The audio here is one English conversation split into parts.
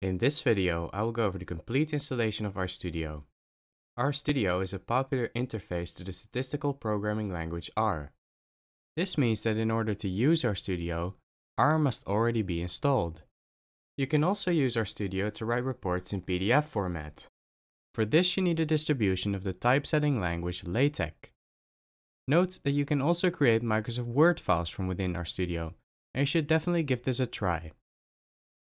In this video, I will go over the complete installation of RStudio. RStudio is a popular interface to the statistical programming language R. This means that in order to use RStudio, R must already be installed. You can also use RStudio to write reports in PDF format. For this, you need a distribution of the typesetting language LaTeX. Note that you can also create Microsoft Word files from within RStudio, and you should definitely give this a try.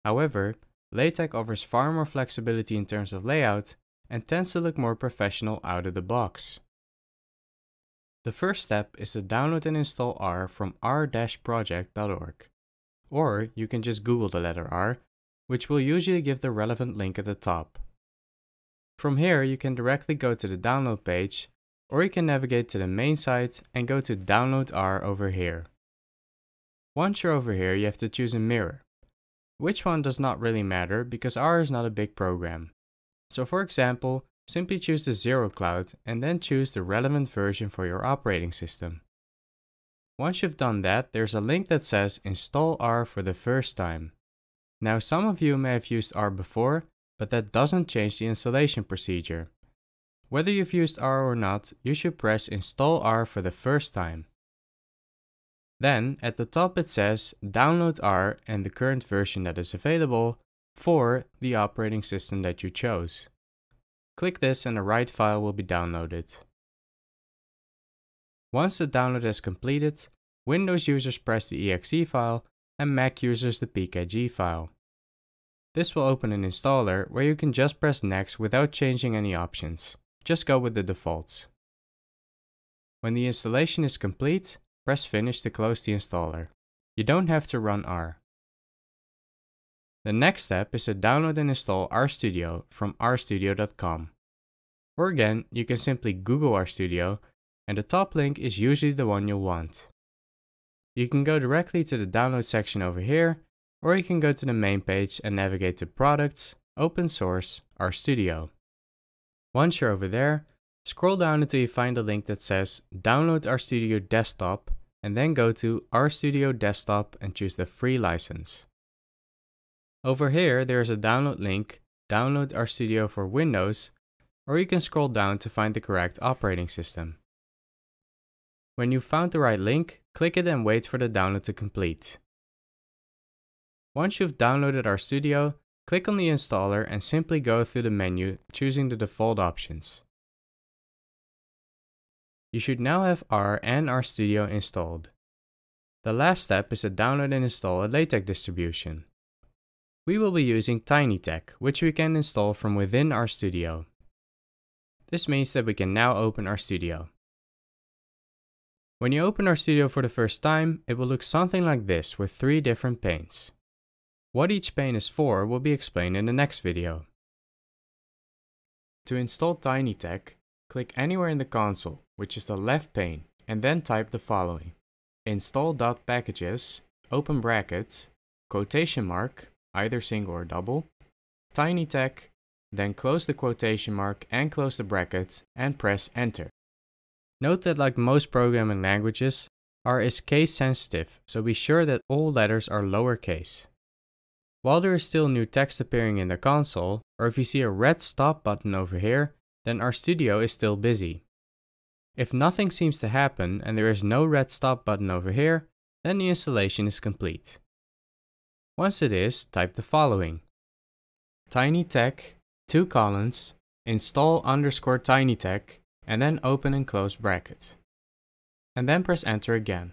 However, LaTeX offers far more flexibility in terms of layout and tends to look more professional out of the box. The first step is to download and install R from r-project.org, or you can just Google the letter R, which will usually give the relevant link at the top. From here, you can directly go to the download page, or you can navigate to the main site and go to Download R over here. Once you're over here, you have to choose a mirror. Which one does not really matter because R is not a big program. So for example, simply choose the zero cloud and then choose the relevant version for your operating system. Once you've done that, there's a link that says Install R for the first time. Now some of you may have used R before, but that doesn't change the installation procedure. Whether you've used R or not, you should press Install R for the first time. Then, at the top it says Download R and the current version that is available for the operating system that you chose. Click this and the right file will be downloaded. Once the download is completed, Windows users press the .exe file and Mac users the .pkg file. This will open an installer where you can just press Next without changing any options. Just go with the defaults. When the installation is complete, press Finish to close the installer. You don't have to run R. The next step is to download and install RStudio from rstudio.com. Or again, you can simply Google RStudio and the top link is usually the one you'll want. You can go directly to the download section over here, or you can go to the main page and navigate to Products, Open Source, RStudio. Once you're over there, scroll down until you find the link that says Download RStudio Desktop and then go to RStudio Desktop and choose the free license. Over here there is a download link, Download RStudio for Windows, or you can scroll down to find the correct operating system. When you've found the right link, click it and wait for the download to complete. Once you've downloaded RStudio, click on the installer and simply go through the menu, choosing the default options. You should now have R and RStudio installed. The last step is to download and install a LaTeX distribution. We will be using TinyTeX, which we can install from within RStudio. This means that we can now open RStudio. When you open RStudio for the first time, it will look something like this with three different panes. What each pane is for will be explained in the next video. To install TinyTeX, click anywhere in the console, which is the left pane, and then type the following: install.packages, open brackets, quotation mark, either single or double, TinyTeX, then close the quotation mark and close the brackets and press enter. Note that like most programming languages, R is case sensitive, so be sure that all letters are lowercase. While there is still new text appearing in the console, or if you see a red stop button over here, then RStudio is still busy. If nothing seems to happen and there is no red stop button over here, then the installation is complete. Once it is, type the following: TinyTeX, two colons, install underscore TinyTeX, and then open and close bracket. And then press enter again.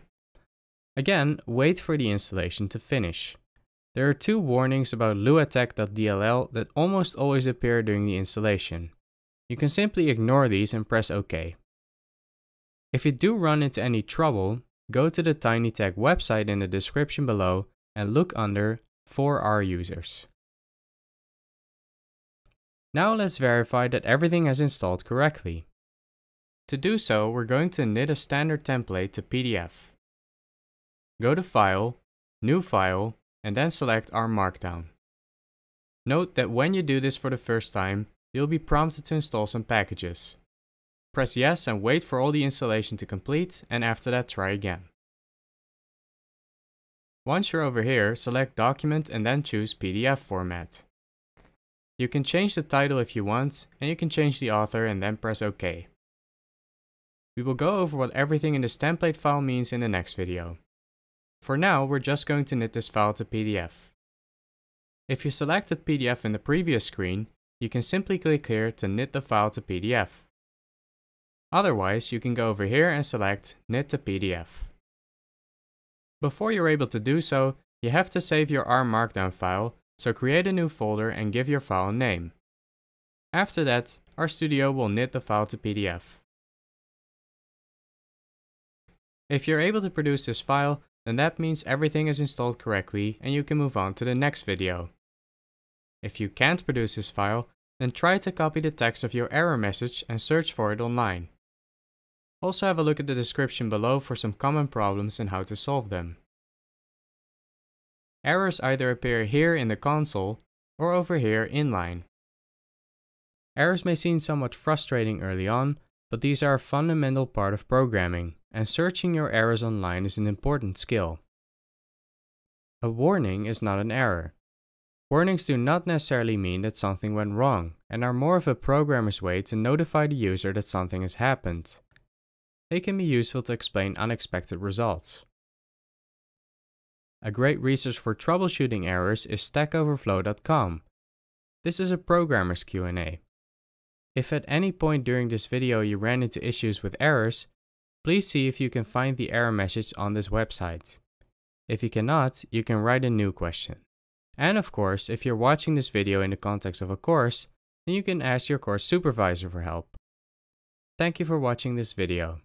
Again, wait for the installation to finish. There are two warnings about lua-tex.dll that almost always appear during the installation. You can simply ignore these and press OK. If you do run into any trouble, go to the TinyTeX website in the description below and look under For R Users. Now let's verify that everything has installed correctly. To do so, we're going to knit a standard template to PDF. Go to File, New File, and then select R Markdown. Note that when you do this for the first time, you'll be prompted to install some packages. Press yes and wait for all the installation to complete, and after that try again. Once you're over here, select Document and then choose PDF format. You can change the title if you want, and you can change the author and then press OK. We will go over what everything in this template file means in the next video. For now, we're just going to knit this file to PDF. If you selected PDF in the previous screen, you can simply click here to knit the file to PDF. Otherwise, you can go over here and select Knit to PDF. Before you're able to do so, you have to save your R markdown file, so create a new folder and give your file a name. After that, RStudio will knit the file to PDF. If you're able to produce this file, then that means everything is installed correctly and you can move on to the next video. If you can't produce this file, then try to copy the text of your error message and search for it online. Also have a look at the description below for some common problems and how to solve them. Errors either appear here in the console or over here inline. Errors may seem somewhat frustrating early on, but these are a fundamental part of programming, and searching your errors online is an important skill. A warning is not an error. Warnings do not necessarily mean that something went wrong, and are more of a programmer's way to notify the user that something has happened. They can be useful to explain unexpected results. A great resource for troubleshooting errors is stackoverflow.com. This is a programmer's Q&A. If at any point during this video you ran into issues with errors, please see if you can find the error message on this website. If you cannot, you can write a new question. And of course, if you're watching this video in the context of a course, then you can ask your course supervisor for help. Thank you for watching this video.